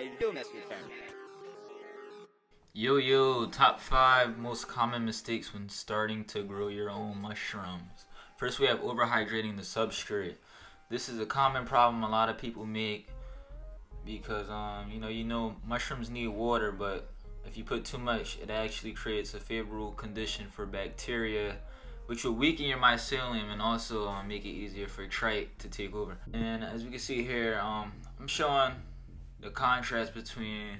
I do mess with them. Yo, top 5 most common mistakes when starting to grow your own mushrooms. First, we have overhydrating the substrate. This is a common problem a lot of people make because you know mushrooms need water, but if you put too much, it actually creates a favorable condition for bacteria, which will weaken your mycelium and also make it easier for trite to take over. And as we can see here, I'm showing the contrast between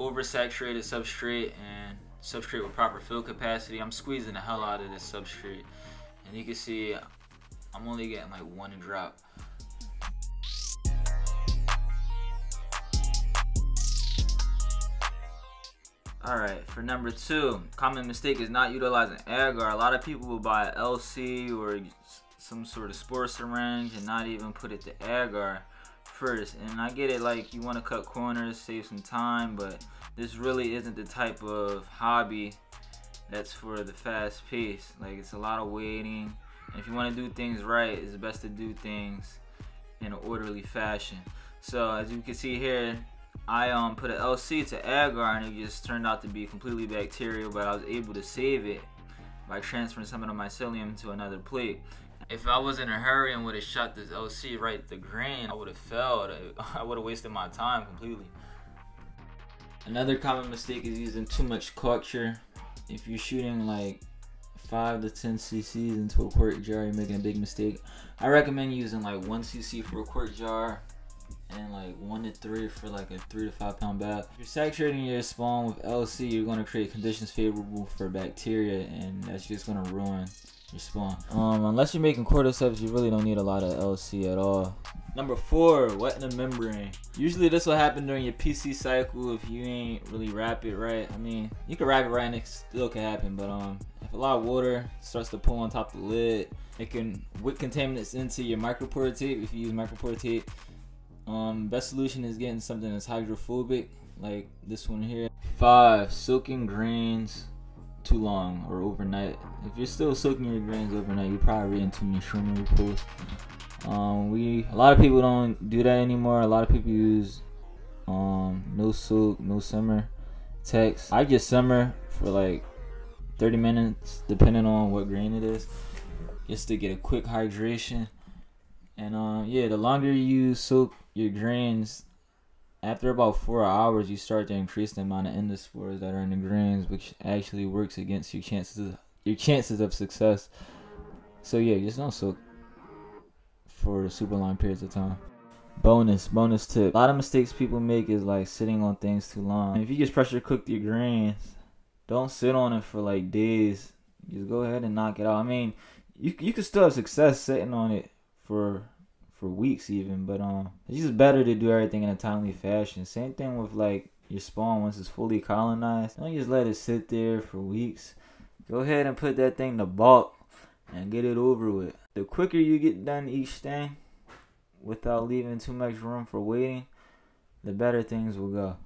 oversaturated substrate and substrate with proper fill capacity. I'm squeezing the hell out of this substrate, and you can see I'm only getting like one drop. Alright, for number 2, common mistake is not utilizing agar. A lot of people will buy an LC or some sort of spore syringe and not even put it to agar first. And I get it, like you want to cut corners, save some time, but this really isn't the type of hobby that's for the fast pace. Like, it's a lot of waiting. And if you want to do things right, it's best to do things in an orderly fashion. So as you can see here, I put an LC to agar and it just turned out to be completely bacterial, but I was able to save it by transferring some of the mycelium to another plate. If I was in a hurry and would have shot this LC right the grain, I would have failed. I would have wasted my time completely. Another common mistake is using too much culture. If you're shooting like 5 to 10 cc's into a quart jar, you're making a big mistake. I recommend using like 1 cc for a quart jar and like 1 to 3 for like a 3 to 5 pound bag. If you're saturating your spawn with LC, you're gonna create conditions favorable for bacteria, and that's just gonna ruin your spawn. Unless you're making cordyceps, you really don't need a lot of LC at all. Number 4, wetting the membrane. Usually this will happen during your PC cycle if you ain't really wrap it right. I mean, you can wrap it right and it still can happen, but if a lot of water starts to pool on top of the lid, it can wick contaminants into your micropore tape if you use micropore tape. Best solution is getting something that's hydrophobic, like this one here. 5, soaking grains too long or overnight. If you're still soaking your grains overnight, you're probably reading too many shroom reports. A lot of people don't do that anymore. A lot of people use no soak, no simmer text. I just simmer for like 30 minutes, depending on what grain it is, just to get a quick hydration. And yeah, the longer you soak your grains, after about 4 hours, you start to increase the amount of endospores that are in the grains, which actually works against your chances of success. So yeah, just don't soak for super long periods of time. Bonus tip: a lot of mistakes people make is like sitting on things too long. And if you just pressure cook your grains, don't sit on it for like days. Just go ahead and knock it out. I mean, you could still have success sitting on it for weeks even, but it's just better to do everything in a timely fashion. Same thing with like your spawn. Once it's fully colonized, don't just let it sit there for weeks. Go ahead and put that thing to bulk and get it over with. The quicker you get done each thing without leaving too much room for waiting, the better things will go.